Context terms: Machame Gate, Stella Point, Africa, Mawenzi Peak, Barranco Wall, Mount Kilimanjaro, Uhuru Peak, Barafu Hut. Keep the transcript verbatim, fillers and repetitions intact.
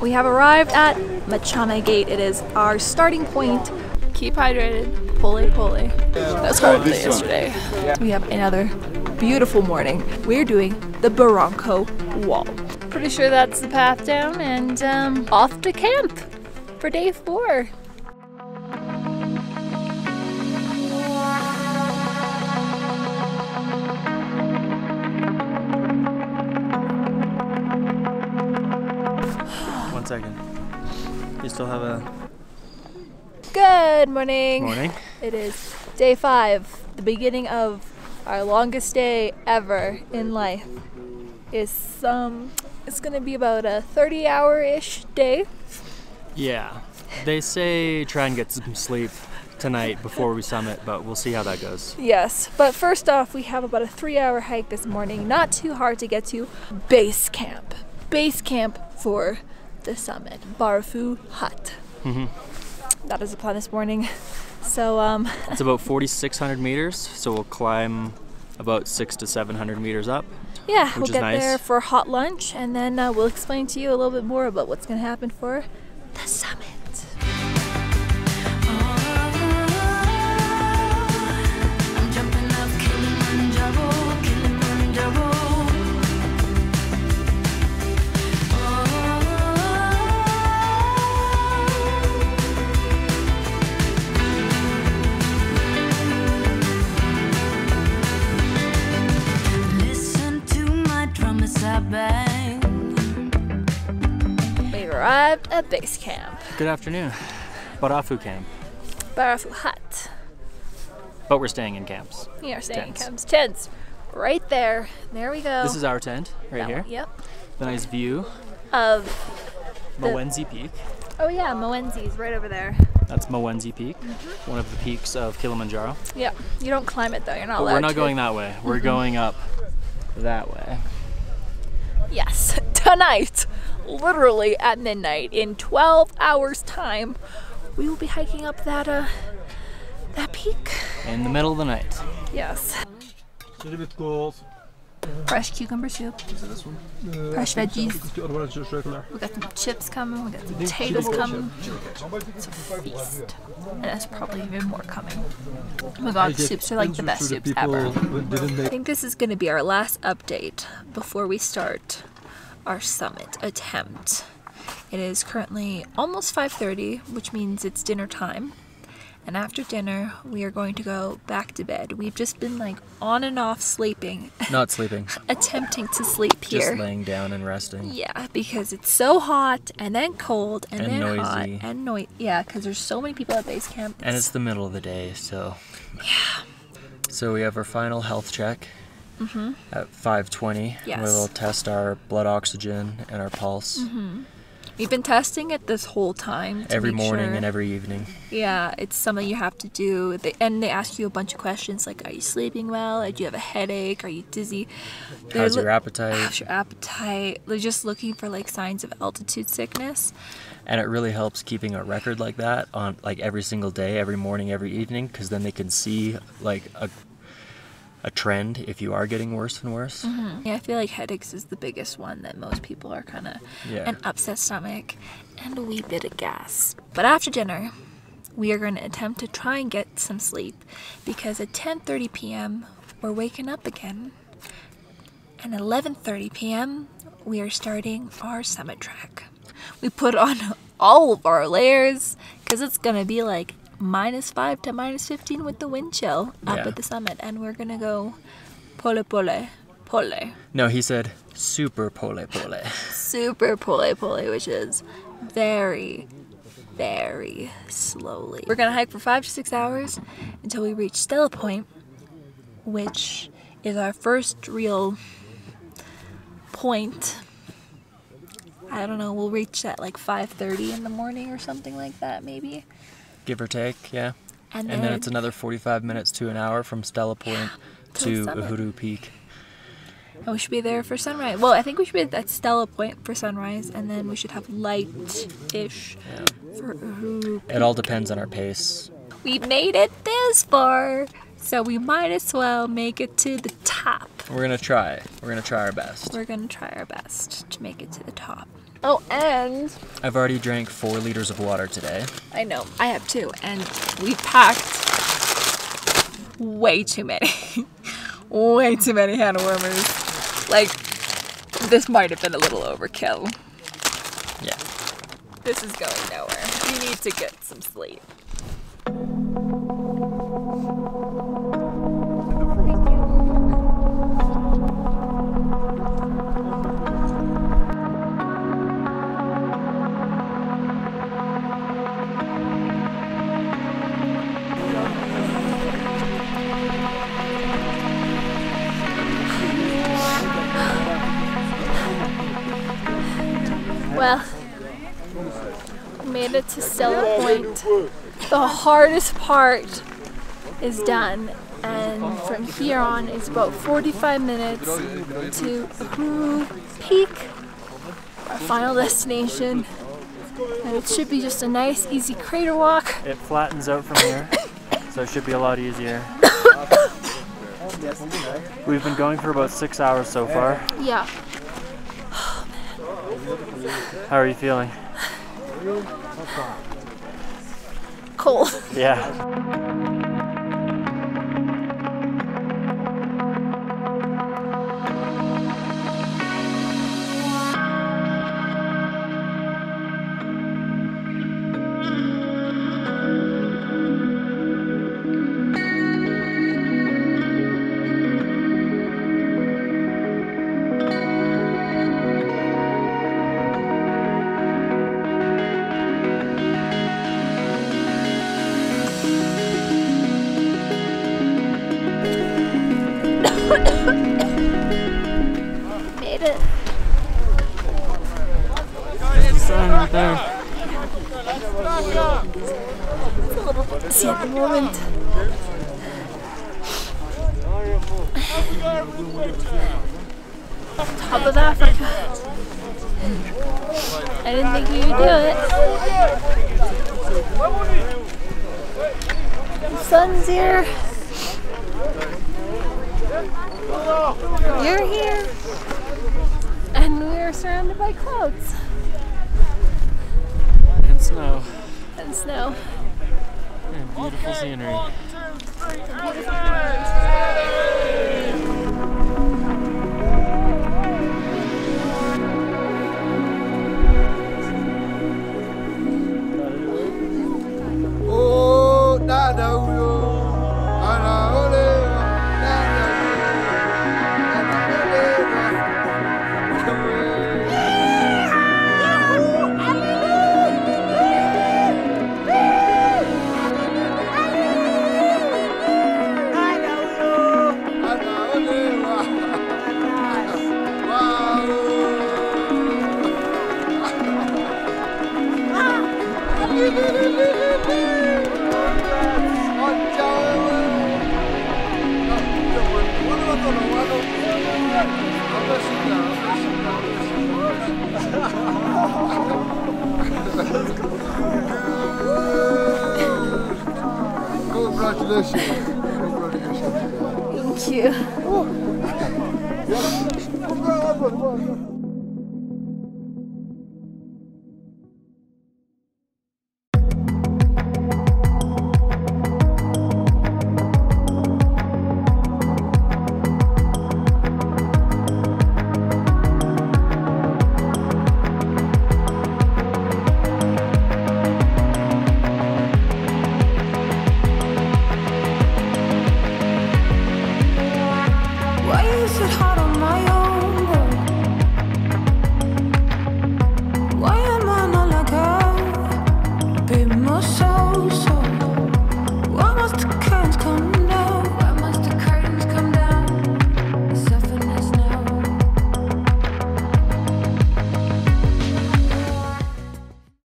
We have arrived at Machame Gate. It is our starting point. Keep hydrated. Pole pole. That's what we did yesterday. We have another beautiful morning. We're doing the Barranco Wall. Pretty sure that's the path down, and um, off to camp for day four. One second. You still have a... Good morning. Morning. It is day five, the beginning of our longest day ever in life. It's um, it's gonna be about a thirty-hour-ish day. Yeah, they say try and get some sleep tonight before we summit, but we'll see how that goes. Yes, but first off, we have about a three-hour hike this morning. Not too hard to get to base camp. Base camp for the summit, Barafu Hut. Mm-hmm. That is the plan this morning. So um, it's about forty-six hundred meters, so we'll climb about six to seven hundred meters up. Yeah, we'll get nice. there for hot lunch, and then uh, we'll explain to you a little bit more about what's going to happen for the summit. We arrived at base camp. Good afternoon. Barafu camp. Barafu Hut. But we're staying in camps. We are staying Tents. in camps. Tents. Right there. There we go. This is our tent right that here. One. Yep. The nice view of Mawenzi Peak. Oh yeah, Mawenzi's right over there. That's Mawenzi Peak, mm-hmm. one of the peaks of Kilimanjaro. Yep. You don't climb it though. You're not but allowed. We're not to. going that way. We're mm-hmm. going up that way. Yes, tonight, literally at midnight, in twelve hours time, we will be hiking up that, uh, that peak. In the middle of the night. Yes. A little bit cold. Fresh cucumber soup. This one? Uh, Fresh veggies. We got some chips coming, we got some potatoes coming. It's a feast. And that's probably even more coming. Oh my god, soups are like the best soups ever. I think this is going to be our last update before we start our summit attempt. It is currently almost five thirty, which means it's dinner time. And after dinner, we are going to go back to bed. We've just been like on and off sleeping. Not sleeping. Attempting to sleep here. Just laying down and resting. Yeah, because it's so hot and then cold and, and then noisy. hot and noisy. Yeah, because there's so many people at base camp. It's... And it's the middle of the day, so. Yeah. So we have our final health check mm-hmm. at five twenty. Yes. We'll test our blood oxygen and our pulse. Mm-hmm. We've been testing it this whole time. Every morning sure. and every evening. Yeah, it's something you have to do. They, and they ask you a bunch of questions like, are you sleeping well? Do you have a headache? Are you dizzy? They're How's your appetite? How's your appetite? They're just looking for like signs of altitude sickness. And it really helps keeping a record like that on like every single day, every morning, every evening, because then they can see like a a trend if you are getting worse and worse. Mm-hmm. Yeah, I feel like headaches is the biggest one that most people are kind of yeah. an upset stomach and a wee bit of gas. But after dinner, we are going to attempt to try and get some sleep, because at ten thirty p m we're waking up again, and at eleven thirty p m we are starting our summit track. We put on all of our layers because it's going to be like minus five to minus fifteen with the wind chill up yeah. at the summit, and we're gonna go pole pole pole. No, he said super pole pole. Super pole pole, which is very, very slowly. We're gonna hike for five to six hours until we reach Stella Point, which is our first real point. I don't know. We'll reach at like five thirty in the morning or something like that, maybe. Give or take, yeah. And then, and then it's another forty-five minutes to an hour from Stella Point yeah, to, to Uhuru Peak. And we should be there for sunrise. Well, I think we should be at Stella Point for sunrise, and then we should have light-ish yeah. for Uhuru Peak. It all depends on our pace. We made it this far, so we might as well make it to the top. We're going to try. We're going to try our best. We're going to try our best to make it to the top. Oh, and I've already drank four liters of water today. I know, I have two, and we packed way too many. Way too many hand warmers. Like, this might have been a little overkill. Yeah. This is going nowhere. We need to get some sleep. Well, made it to Stella Point. The hardest part is done, and from here on it's about forty-five minutes to Uhuru Peak, our final destination, and it should be just a nice easy crater walk. It flattens out from here, so it should be a lot easier. We've been going for about six hours so far. Yeah. How are you feeling? Cold. Yeah. Made it. There's the sign right there. It's a little bit busy at the moment. Top of Africa. I didn't think you could do it. The sun's here. You're here, and we're surrounded by clouds. And snow. And snow. And beautiful scenery. Oh, Dada. Congratulations. Thank you.